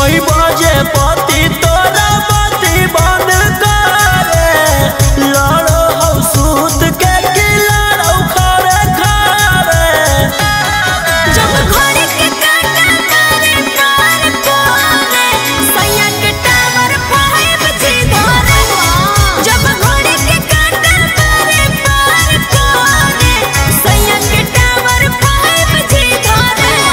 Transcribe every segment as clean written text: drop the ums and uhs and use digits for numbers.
कोई बजे पति तोरा पति बन करे लड़ो हो सूत के कि लड़ो खरे खरे जब घर के काटा करे तार तोरे सयक टावर पाइप जी धरे जब घर के काटा करे तार तोरे सयक टावर पाइप जी धरे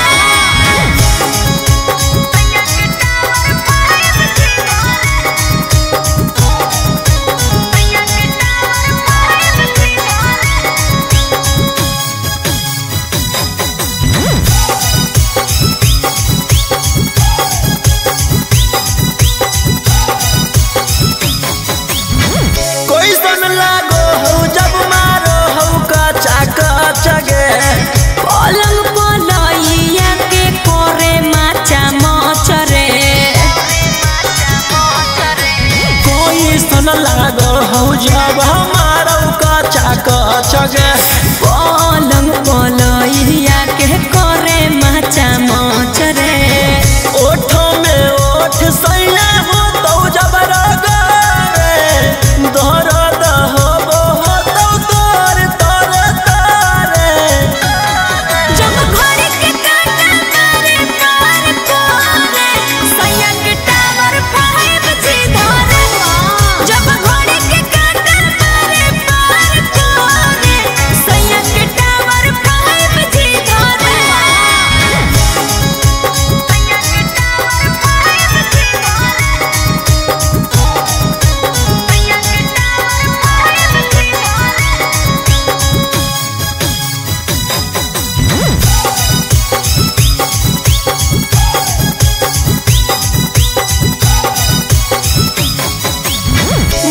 जब हमारा कचा कचा गे पलंग पलैया के करे मचा मच रे ओठ में ओठ सैना हो तो जब रे दर्द हो तो तोर तोर तारे जब घर के काटा करे तार तोरे सयक टावर पाइप जी धरे जब घर के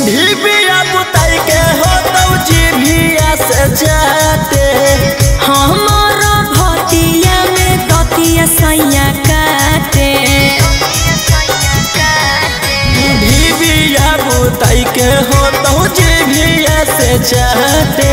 ढीबिया पुतर के हो तो जीभिया से जाते हमारा भतिया में दतिया सैया काटे ढीबिया पुतर के हो तो जीभिया से जाते